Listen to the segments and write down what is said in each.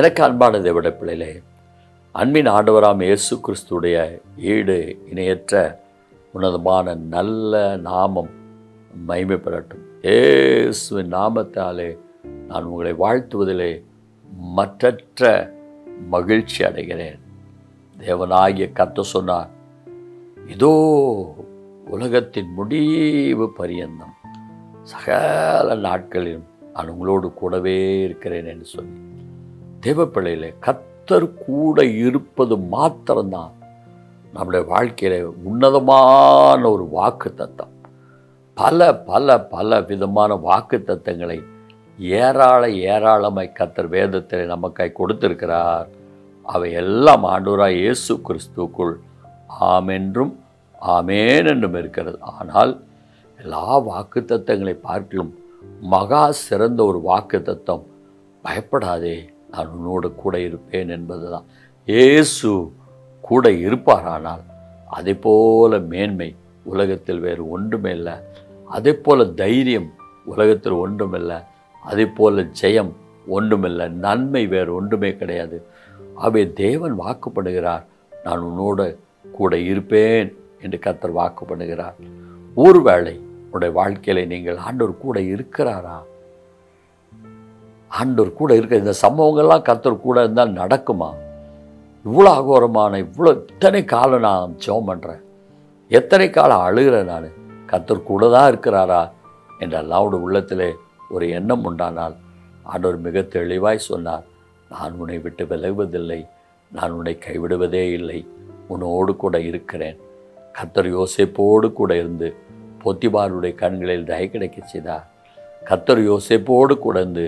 எனக்கு அன்பான தேவட பிள்ளைகளே, அன்பின் ஆண்டவராம் இயேசு கிறிஸ்துடைய ஈடு இணையற்ற உன்னதமான நல்ல நாமம் மகிமைப்படட்டும். இயேசுவின் நாமத்தாலே நான் உங்களை வாழ்த்துவதிலே மற்றற்ற மகிழ்ச்சி அடைகிறேன். தேவனாகிய கர்த்தர் சொன்னார், இதோ உலகத்தின் முடிவு பரியந்தம் சகல நாட்களிலும் நான் உங்களோடு கூடவே இருக்கிறேன் என்று சொல்லி, தேவப்பிள்ளையிலே கர்த்தர் கூட இருப்பது மாத்திரம்தான் நம்முடைய வாழ்க்கையில உன்னதமான ஒரு வாக்கு தத்தம். பல பல பல விதமான வாக்கு தத்தங்களை ஏராளமாய் கர்த்தர் வேதத்தில் நமக்காய் கொடுத்திருக்கிறார். அவை எல்லாம் ஆண்டவராய் இயேசு கிறிஸ்துக்குள் ஆமென்றும் ஆமேன் என்றும் இருக்கிறது. ஆனால் எல்லா வாக்கு தத்தங்களை பார்க்கலும் மகா சிறந்த ஒரு வாக்கு தத்தம், பயப்படாதே, நான் உன்னோடு கூட இருப்பேன் என்பது தான். இயேசு கூட இருப்பார், ஆனால் அதே போல மேன்மை உலகத்தில் வேறு ஒன்றுமே இல்லை. அதே போல் தைரியம் உலகத்தில் ஒன்றுமில்லை. அதே போல் ஜெயம் ஒன்றுமில்லை. நன்மை வேறு ஒன்றுமே கிடையாது. அவை தேவன் வாக்கு பண்ணுகிறார், நான் உன்னோடு கூட இருப்பேன் என்று கர்த்தர் வாக்கு பண்ணுகிறார். ஒருவேளை உடைய வாழ்க்கையில நீங்கள் ஆண்டவர் கூட இருக்கிறாரா? ஆண்டவர் கூட இருக்க இந்த சம்பவங்கள்லாம் கர்த்தர் கூட இருந்தால் நடக்குமா? இவ்வளோ அகோரமான இவ்வளோ இத்தனை காலம் நான் ஜெபம் பண்ணுறேன், எத்தனை காலம் அழுகிறேன், நான் கர்த்தர் கூட தான் இருக்கிறாரா என்ற எல்லாருடைய உள்ளத்தில் ஒரு எண்ணம் உண்டானால், ஆண்டவர் மிக தெளிவாய் சொன்னார், நான் உன்னை விட்டு விலகுவதில்லை, நான் உன்னை கைவிடுவதே இல்லை, உன்னோடு கூட இருக்கிறேன். கர்த்தர் யோசேப்போடு கூட இருந்து பொத்திபாருடைய கண்களில் தயை கிடைக்க செய்தார். கர்த்தர் யோசேப்போடு கூட இருந்து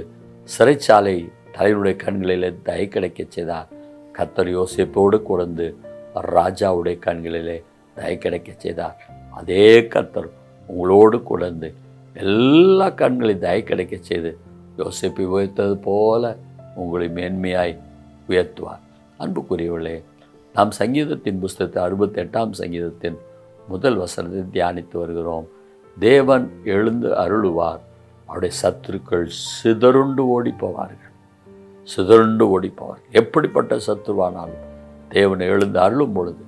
சிறைச்சாலை தலைவருடைய கண்களில் தயை கிடைக்க செய்தார். கர்த்தர் யோசேப்போடு கூட இருந்து ராஜாவுடைய கண்களிலே தயை கிடைக்க செய்தார். அதே கர்த்தர் உங்களோடு கூட இருந்து எல்லா கண்களையும் தயை கிடைக்க செய்து யோசேப்பை உயர்த்தது போல உங்களை மேன்மையாய் உயர்த்துவார். அன்புக்குரியவர்களே, நாம் சங்கீதத்தின் புஸ்தகத்தை 68 சங்கீதத்தின் முதல் வசனத்தை தியானித்து வருகிறோம். தேவன் எழுந்து அருளுவார், அவருடைய சத்துருக்கள் சிதறுண்டு ஓடிப்போவார்கள். எப்படிப்பட்ட சத்துருவானாலும் தேவன் எழுந்து அருளும் பொழுது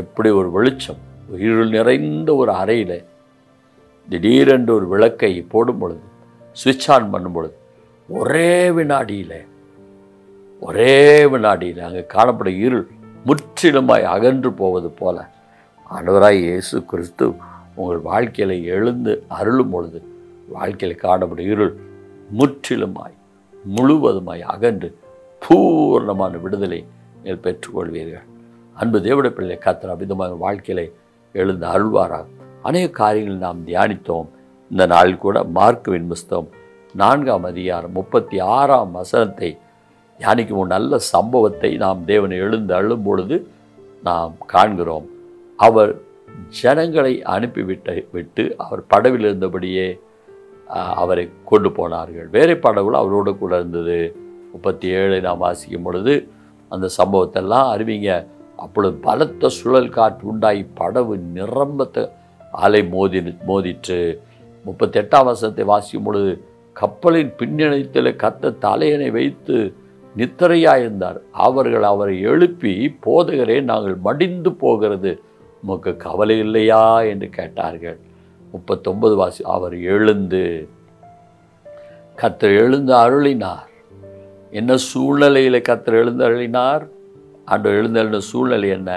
எப்படி ஒரு வெளிச்சம் இருள் நிறைந்த ஒரு அறையில் திடீரென்று ஒரு விளக்கை போடும் பொழுது, சுவிட்ச் ஆன் பண்ணும் பொழுது, ஒரே வினாடியில் அங்கே காணப்படும் இருள் முற்றிலுமாய் அகன்று போவது போல ஆண்டவராய் இயேசு கிறிஸ்து உங்கள் வாழ்க்கையில் எழுந்து அருளும் பொழுது வாழ்க்கையில் காணப்படும் இருள் முற்றிலுமாய் முழுவதுமாய் அகன்று பூர்ணமான விடுதலை நீங்கள் பெற்றுக்கொள்வீர்கள். அன்பு தேவடைய பிள்ளை, கர்த்தர் அபிதமான வாழ்க்கையில் எழுந்து அருள்வாராக. அநேக காரியங்கள் நாம் தியானித்தோம். இந்த நாள் கூட மார்க்குவின் புஸ்தகம் 4ஆம் அதிகாரம் 36ஆம் வசனத்தை தியானிக்கும் ஒரு நல்ல சம்பவத்தை நாம் தேவனை எழுந்து அள்ளும் பொழுது நாம் காண்கிறோம். அவர் ஜனங்களை அனுப்பிவிட்டு அவர் படவில் இருந்தபடியே அவரை கொண்டு போனார்கள். வேறு படவில் அவரோடு கூட இருந்தது. 37 நாம் வாசிக்கும் பொழுது அந்த சம்பவத்தெல்லாம் அறிவிங்க. அப்பொழுது பலத்த சுழல் காற்று உண்டாகி படவு நிரம்பத்த அலை மோதிற்று. 38ஆம் வசனத்தை வாசிக்கும் பொழுது, கப்பலின் பின்னணித்தில் கர்த்தர் தலையணை வைத்து நித்திரையாயிருந்தார். அவர்கள் அவரை எழுப்பி, போதகரே, நாங்கள் மடிந்து போகிறது, உமக்கு கவலை இல்லையா என்று கேட்டார்கள். 39 அவர் எழுந்து, கர்த்தர் எழுந்து அருளினார். என்ன சூழ்நிலையில் கர்த்தர் எழுந்து அருளினார்? ஆண்டவர் எழுந்த சூழ்நிலை என்ன?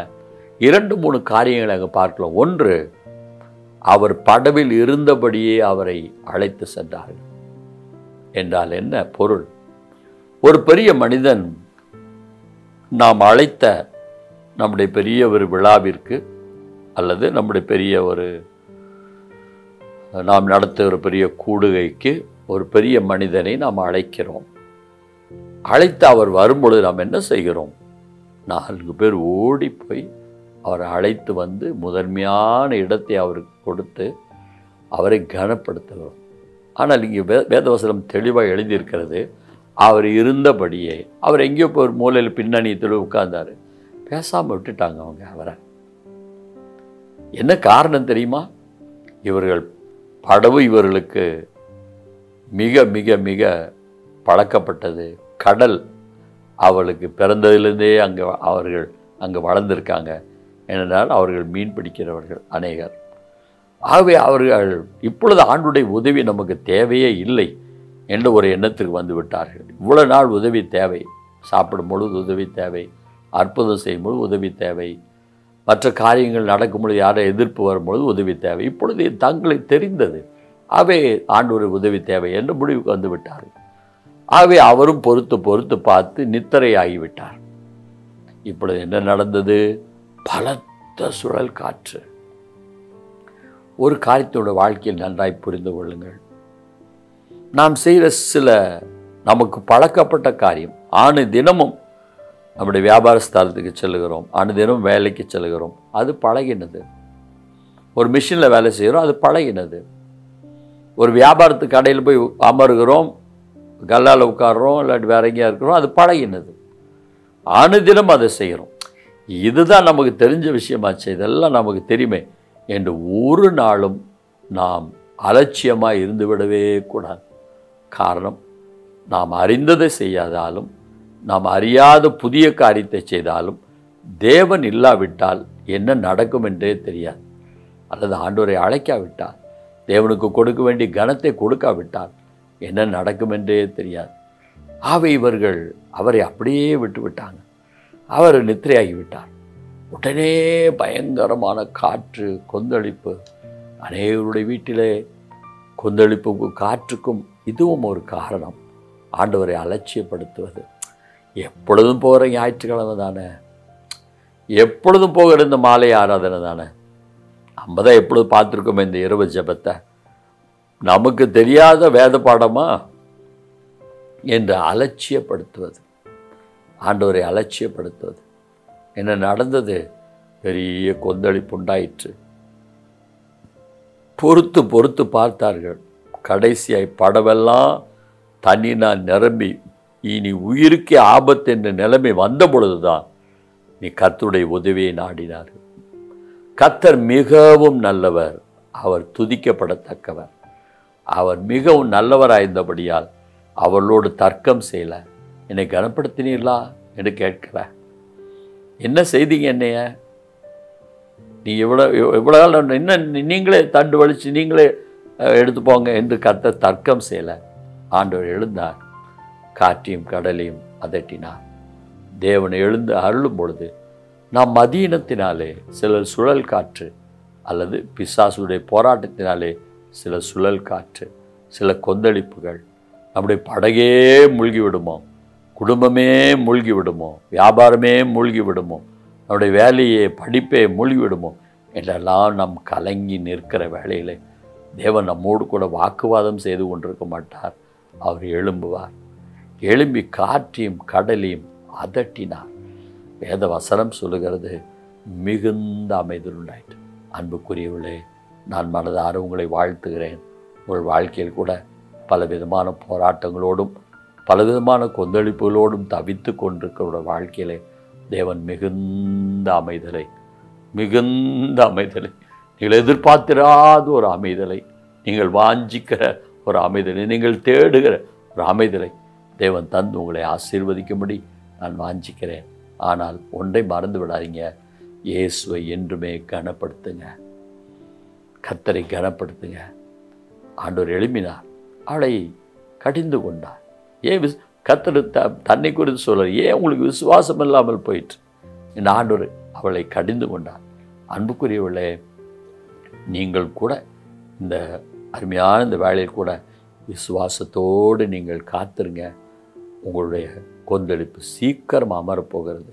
2-3 காரியங்களை அங்கே பார்க்கலாம். ஒன்று, அவர் படவில் இருந்தபடியே அவரை அழைத்து சென்றார்கள் என்றால் என்ன பொருள்? ஒரு பெரிய மனிதன் நாம் அழைத்த நம்முடைய பெரிய ஒரு விழாவிற்கு, அல்லது நம்முடைய பெரிய ஒரு நாம் நடத்த ஒரு பெரிய கூடுகைக்கு ஒரு பெரிய மனிதனை நாம் அழைக்கிறோம். அழைத்து அவர் வரும்பொழுது நாம் என்ன செய்கிறோம்? 4 பேர் ஓடி போய் அவரை அழைத்து வந்து முதன்மையான இடத்தை அவருக்கு கொடுத்து அவரை கனப்படுத்துகிறோம். ஆனால் இங்கே வேதவசனம் தெளிவாக எழுதியிருக்கிறது, அவர் இருந்தபடியே. அவர் எங்கேயோ இப்போ ஒரு மூலையில் பின்னணியத்தில் உட்கார்ந்தார், பேசாமல் விட்டுட்டாங்க அவங்க அவரை. என்ன காரணம் தெரியுமா? இவர்கள் படவு இவர்களுக்கு மிக மிக மிக பழக்கப்பட்டது. கடல் அவளுக்கு பிறந்ததிலிருந்தே அங்கே அவர்கள் அங்கே வளர்ந்திருக்காங்க. ஏனென்றால் அவர்கள் மீன் பிடிக்கிறவர்கள் அநேகர். ஆகவே அவர்கள் இப்பொழுது ஆண்டுடைய உதவி நமக்கு தேவையே இல்லை என்ற ஒரு எண்ணத்திற்கு வந்து விட்டார்கள். இவ்வளோ நாள் உதவி தேவை, சாப்பிடும் பொழுது உதவி தேவை, அற்புதம் செய்யும்பொழுது உதவி தேவை, மற்ற காரியங்கள் நடக்கும்பொழுது யாரை எதிர்ப்பு வரும்பொழுது உதவி தேவை. இப்பொழுது தங்களை தெரிந்தது, ஆகவே ஆண்டோரு உதவி தேவை என்ற முடிவுக்கு வந்து விட்டார்கள். ஆகவே அவரும் பொறுத்து பொறுத்து பார்த்து நித்திரையாகிவிட்டார். இப்பொழுது என்ன நடந்தது? பலத்த சுழல் காற்று. ஒரு காரியத்தோட வாழ்க்கையில் நன்றாய் புரிந்து கொள்ளுங்கள். நாம் செய்கிற சில நமக்கு பழக்கப்பட்ட காரியம், ஆணு தினமும் நம்முடைய வியாபார ஸ்தலத்துக்கு செல்கிறோம், ஆணு தினமும் வேலைக்கு செல்கிறோம், அது பழகினது. ஒரு மிஷினில் வேலை செய்கிறோம், அது பழகினது. ஒரு வியாபாரத்து கடையில் போய் அமர்கிறோம், கல்லால் உட்காடுறோம், இல்லாட்டி வேற எங்கேயா இருக்கிறோம், அது பழகினது. அனுதினம் அதை செய்கிறோம். இதுதான் நமக்கு தெரிஞ்ச விஷயமாச்சு, இதெல்லாம் நமக்கு தெரியுமே என்று ஒரு நாளும் நாம் அலட்சியமாக இருந்துவிடவே கூடாது. காரணம், நாம் அறிந்ததை செய்யாதாலும் நாம் அறியாத புதிய காரியத்தை செய்தாலும் தேவன் இல்லாவிட்டால் என்ன நடக்கும் என்றே தெரியாது. அல்லது ஆண்டவரை அழைக்காவிட்டால், தேவனுக்கு கொடுக்க வேண்டிய கனத்தை கொடுக்காவிட்டால் என்ன நடக்கும் என்றே தெரியாது. ஆகவே இவர்கள் அவரை அப்படியே விட்டுவிட்டாங்க. அவர் நித்திரையாகிவிட்டார். உடனே பயங்கரமான காற்று, கொந்தளிப்பு. அநேகருடைய வீட்டிலே கொந்தளிப்புக்கும் காற்றுக்கும் இதுவும் ஒரு காரணம், ஆண்டவரை அலட்சியப்படுத்துவது. எப்பொழுதும் போகிற ஞாயிற்றுக்கிழமை தானே, எப்பொழுதும் போகிற இந்த மாலை ஆராதனை தானே, நம்ம தான் எப்பொழுதும் பார்த்துருக்கோமே இந்த இரவு ஜபத்தை, நமக்கு தெரியாத வேத பாடமா என்று அலட்சியப்படுத்துவது, ஆண்டவரை அலட்சியப்படுத்துவது. என்ன நடந்தது? பெரிய கொந்தளிப்பு உண்டாயிற்று. பொறுத்து பொறுத்து பார்த்தார்கள். கடைசியாய் படவெல்லாம் தண்ணினால் நிரம்பி இனி உயிருக்கே ஆபத்து என்ற நிலைமை வந்த பொழுதுதான் நீ கர்த்தருடைய உதவியை நாடினார்கள். கர்த்தர் மிகவும் நல்லவர், அவர் துதிக்கப்படத்தக்கவர். அவர் மிகவும் நல்லவராயிருந்தபடியால் அவளோடு தர்க்கம் செய்யலை. என்னை கனப்படுத்தினீர்களா என்று கேட்கல. என்ன செய்தீங்க என்னைய? நீ இவ்வளோ காலம் என்ன நீங்களே தண்டு வலிச்சு நீங்களே எடுத்து போங்க என்று கர்த்தர் தர்க்கம் செய்யலை. ஆண்டவர் எழுந்தார், காற்றையும் கடலையும் அதட்டினார். தேவன் எழுந்து அருளும் பொழுது நாம் மதியினத்தினாலே சிலர் சுழல் காற்று, அல்லது பிசாசுடைய போராட்டத்தினாலே சில சுழல் காற்று, சில கொந்தளிப்புகள், நம்முடைய படகே மூழ்கி விடுமோ, குடும்பமே மூழ்கி விடுமோ, வியாபாரமே மூழ்கி விடுமோ, நம்முடைய வேலையை படிப்பே மூழ்கி விடுமோ என்றெல்லாம் நாம் கலங்கி நிற்கிற வேலையிலே தேவன் நம்மோடு கூட வாக்குவாதம் செய்து கொண்டிருக்க மாட்டார். அவர் எழும்புவார். எழும்பி காற்றையும் கடலையும் அதட்டினார். வேத வசனம் சொல்லுகிறது, மிகுந்த அமைதலுண்டாயிற்று. அன்புக்குரியவர்களே, நான் மனதார உங்களை வாழ்த்துகிறேன். உங்கள் வாழ்க்கையில் கூட பலவிதமான போராட்டங்களோடும் பலவிதமான கொந்தளிப்புகளோடும் தவித்து கொண்டிருக்கிற வாழ்க்கையிலே தேவன் மிகுந்த அமைதலை, நீங்கள் எதிர்பார்த்திராத ஒரு அமைதலை, நீங்கள் வாஞ்சிக்கிற ஒரு அமைதலை, நீங்கள் தேடுகிற ஒரு அமைதலை தேவன் தந்து உங்களை ஆசீர்வதிக்கும்படி நான் வாஞ்சிக்கிறேன். ஆனால் ஒன்றை மறந்து விடாதீங்க, இயேசுவை என்றுமே கனப்படுத்துங்க, கர்த்தரை கனப்படுத்துங்க. ஆண்டவர் எழுப்பினார், அவளை கடிந்து கொண்டார். ஏன் கர்த்தர் தன்னை குறித்து சொல்கிறார், ஏன் உங்களுக்கு விசுவாசம் இல்லாமல் போயிட்டு இந்த ஆண்டவர் அவளை கடிந்து கொண்டார். அன்புக்குரியவளே, நீங்கள் கூட இந்த அருமையான இந்த வேலையில் கூட விசுவாசத்தோடு நீங்கள் காத்திருங்க. உங்களுடைய கொந்தளிப்பு சீக்கிரம் அமரப்போகிறது.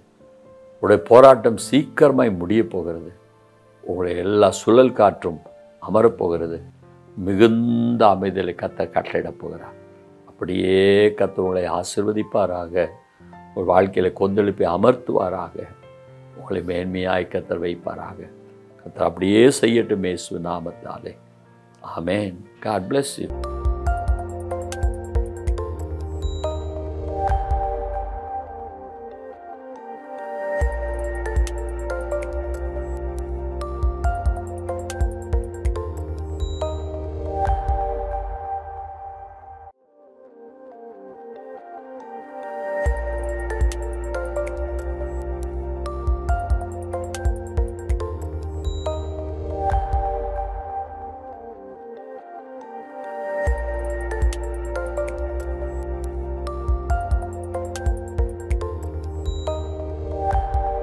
உங்களுடைய போராட்டம் சீக்கிரமாய் முடிய போகிறது. உங்களுடைய எல்லா சுழல் காற்றும் அமரப்போகிறது. மிகுந்த அமைதியை கர்த்தர் கட்டளையிடப் போகிறார். அப்படியே கர்த்தர் உங்களை ஆசீர்வதிப்பாராக. உங்கள் வாழ்க்கையில் கொந்தளிப்பை அமர்த்துவாராக. உங்களை மேன்மையாய் கர்த்தர் வைப்பாராக. கர்த்தர் அப்படியே செய்யட்டும் இயேசு நாமத்தாலே. ஆமென். God bless you.